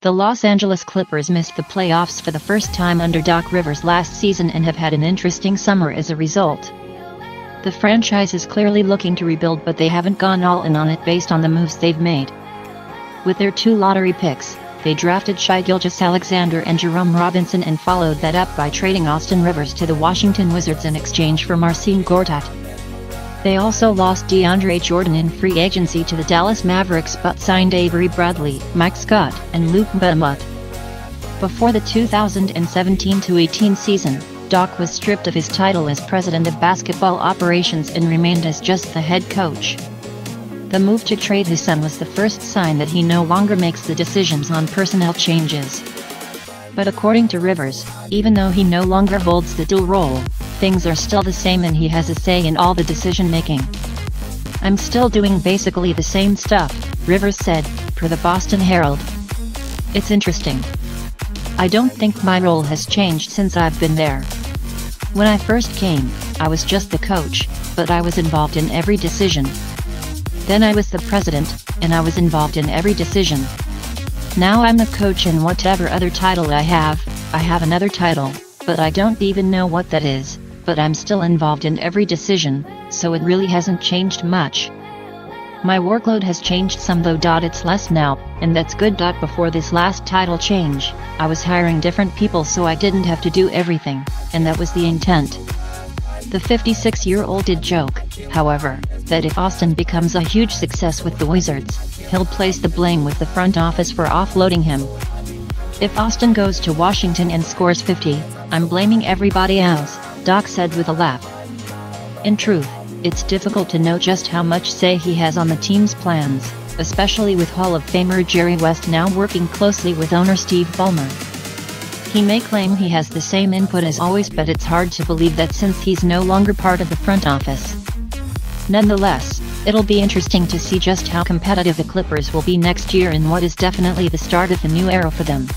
The Los Angeles Clippers missed the playoffs for the first time under Doc Rivers last season and have had an interesting summer as a result. The franchise is clearly looking to rebuild, but they haven't gone all in on it based on the moves they've made. With their two lottery picks, they drafted Shai Gilgeous-Alexander and Jerome Robinson and followed that up by trading Austin Rivers to the Washington Wizards in exchange for Marcin Gortat. They also lost DeAndre Jordan in free agency to the Dallas Mavericks but signed Avery Bradley, Mike Scott, and Luke Mbemu. Before the 2017-18 season, Doc was stripped of his title as president of basketball operations and remained as just the head coach. The move to trade his son was the first sign that he no longer makes the decisions on personnel changes. But according to Rivers, even though he no longer holds the dual role, things are still the same and he has a say in all the decision-making. "I'm still doing basically the same stuff," Rivers said, per the Boston Herald. "It's interesting. I don't think my role has changed since I've been there. When I first came, I was just the coach, but I was involved in every decision. Then I was the president, and I was involved in every decision. Now I'm the coach, and whatever other title I have another title, but I don't even know what that is. But I'm still involved in every decision, so it really hasn't changed much. My workload has changed some though. It's less now, and that's good. Before this last title change, I was hiring different people so I didn't have to do everything, and that was the intent." The 56-year-old did joke, however, that if Austin becomes a huge success with the Wizards, he'll place the blame with the front office for offloading him. "If Austin goes to Washington and scores 50, I'm blaming everybody else," Doc said with a laugh. In truth, it's difficult to know just how much say he has on the team's plans, especially with Hall of Famer Jerry West now working closely with owner Steve Ballmer. He may claim he has the same input as always, but it's hard to believe that since he's no longer part of the front office. Nonetheless, it'll be interesting to see just how competitive the Clippers will be next year in what is definitely the start of the new era for them.